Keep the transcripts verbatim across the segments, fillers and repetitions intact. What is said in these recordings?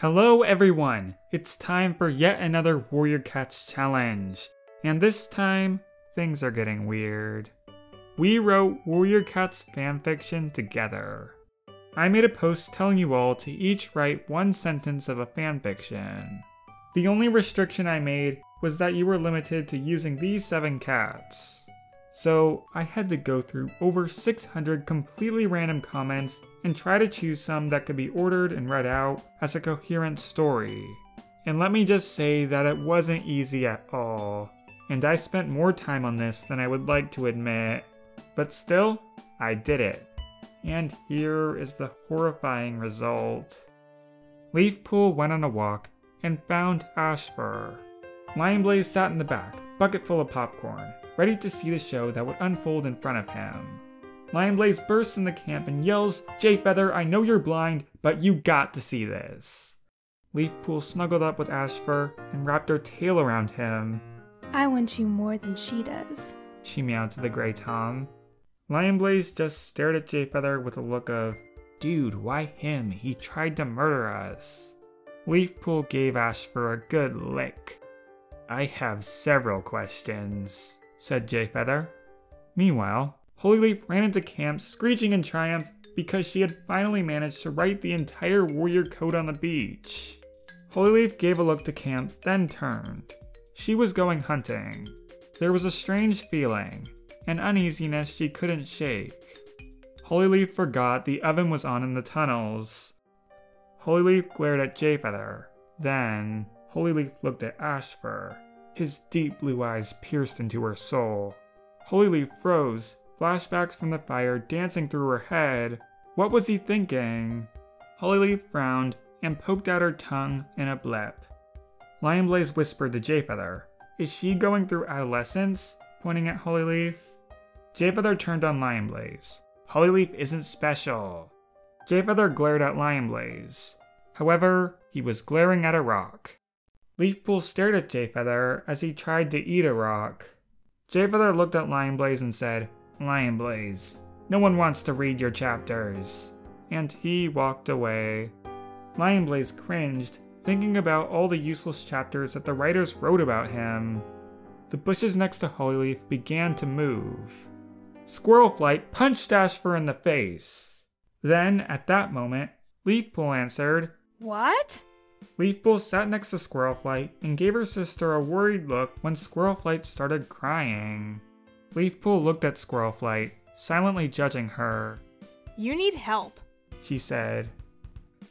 Hello everyone, it's time for yet another Warrior Cats challenge, and this time, things are getting weird. We wrote Warrior Cats fanfiction together. I made a post telling you all to each write one sentence of a fanfiction. The only restriction I made was that you were limited to using these seven cats. So I had to go through over six hundred completely random comments and try to choose some that could be ordered and read out as a coherent story. And let me just say that it wasn't easy at all, and I spent more time on this than I would like to admit. But still, I did it. And here is the horrifying result. Leafpool went on a walk and found Ashfur. Lionblaze sat in the back, bucket full of popcorn, ready to see the show that would unfold in front of him. Lionblaze bursts in the camp and yells, "Jayfeather, I know you're blind, but you got to see this." Leafpool snuggled up with Ashfur and wrapped her tail around him. "I want you more than she does," she meowed to the Grey Tom. Lionblaze just stared at Jayfeather with a look of, "Dude, why him? He tried to murder us." Leafpool gave Ashfur a good lick. "I have several questions," said Jayfeather. Meanwhile, Hollyleaf ran into camp screeching in triumph because she had finally managed to write the entire warrior code on the beach. Hollyleaf gave a look to camp, then turned. She was going hunting. There was a strange feeling, an uneasiness she couldn't shake. Hollyleaf forgot the oven was on in the tunnels. Hollyleaf glared at Jayfeather. Then, Hollyleaf looked at Ashfur, his deep blue eyes pierced into her soul. Hollyleaf froze, flashbacks from the fire dancing through her head. What was he thinking? Hollyleaf frowned and poked out her tongue in a blip. Lionblaze whispered to Jayfeather, "Is she going through adolescence?" pointing at Hollyleaf. Jayfeather turned on Lionblaze. "Hollyleaf isn't special." Jayfeather glared at Lionblaze. However, he was glaring at a rock. Leafpool stared at Jayfeather as he tried to eat a rock. Jayfeather looked at Lionblaze and said, "Lionblaze, no one wants to read your chapters," and he walked away. Lionblaze cringed, thinking about all the useless chapters that the writers wrote about him. The bushes next to Hollyleaf began to move. Squirrelflight punched Ashfur in the face. Then, at that moment, Leafpool answered, "What?" Leafpool sat next to Squirrelflight and gave her sister a worried look when Squirrelflight started crying. Leafpool looked at Squirrelflight, silently judging her. "You need help," she said.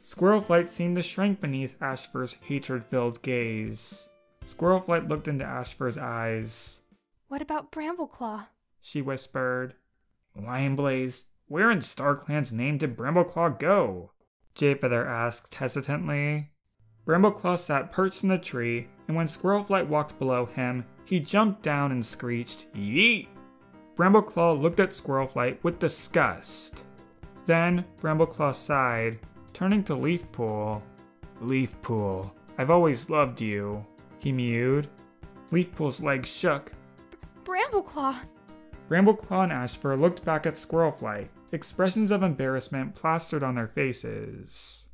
Squirrelflight seemed to shrink beneath Ashfur's hatred-filled gaze. Squirrelflight looked into Ashfur's eyes. "What about Brambleclaw?" she whispered. "Lionblaze, where in StarClan's name did Brambleclaw go?" Jayfeather asked hesitantly. Brambleclaw sat perched in the tree, and when Squirrelflight walked below him, he jumped down and screeched, "Yeet!" Brambleclaw looked at Squirrelflight with disgust. Then, Brambleclaw sighed, turning to Leafpool. "Leafpool, I've always loved you," he mewed. Leafpool's legs shook. "Brambleclaw!" Brambleclaw and Ashfur looked back at Squirrelflight, expressions of embarrassment plastered on their faces.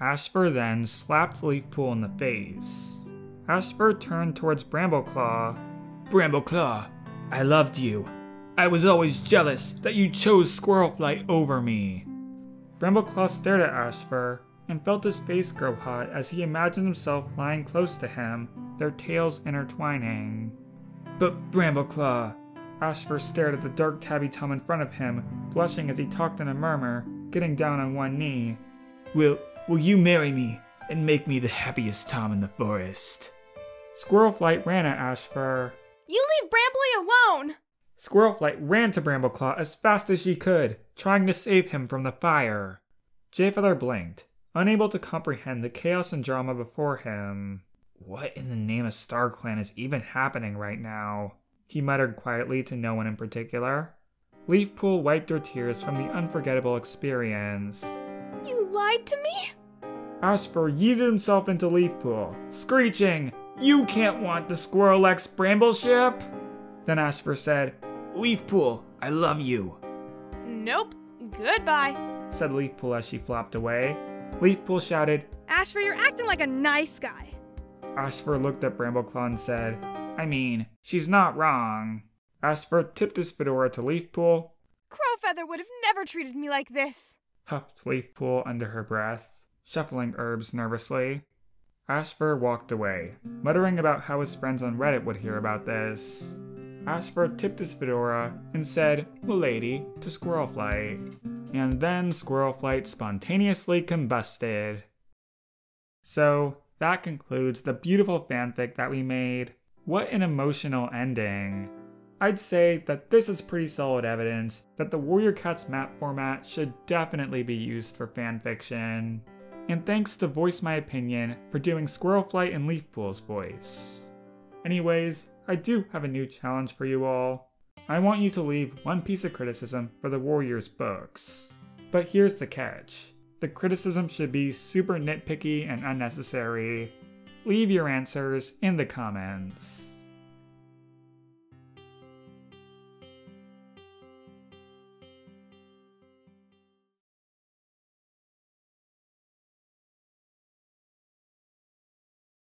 Ashfur then slapped Leafpool in the face. Ashfur turned towards Brambleclaw. "Brambleclaw, I loved you. I was always jealous that you chose Squirrelflight over me." Brambleclaw stared at Ashfur and felt his face grow hot as he imagined himself lying close to him, their tails intertwining. "But Brambleclaw..." Ashfur stared at the dark tabby tom in front of him, blushing as he talked in a murmur, getting down on one knee. Will, will you marry me and make me the happiest tom in the forest?" Squirrelflight ran at Ashfur. "You leave Brambly alone!" Squirrelflight ran to Brambleclaw as fast as she could, trying to save him from the fire. Jayfeather blinked, unable to comprehend the chaos and drama before him. "What in the name of StarClan is even happening right now?" he muttered quietly to no one in particular. Leafpool wiped her tears from the unforgettable experience. "You lied to me?" Ashfur yeeted himself into Leafpool, screeching, "You can't want the Squirrel-X Brambleship!" Then Ashfur said, "Leafpool, I love you." "Nope, goodbye," said Leafpool as she flopped away. Leafpool shouted, "Ashfur, you're acting like a nice guy." Ashfur looked at Brambleclaw and said, "I mean, she's not wrong." Ashfur tipped his fedora to Leafpool. "Crowfeather would have never treated me like this," huffed Leafpool under her breath, shuffling herbs nervously. Ashfur walked away, muttering about how his friends on Reddit would hear about this. Ashfur tipped his fedora and said, "Milady," to Squirrelflight. And then Squirrelflight spontaneously combusted. So, that concludes the beautiful fanfic that we made. What an emotional ending. I'd say that this is pretty solid evidence that the Warrior Cats map format should definitely be used for fanfiction. And thanks to Voice My Opinion for doing Squirrelflight and Leafpool's voice. Anyways, I do have a new challenge for you all. I want you to leave one piece of criticism for the Warriors' books. But here's the catch. The criticism should be super nitpicky and unnecessary. Leave your answers in the comments.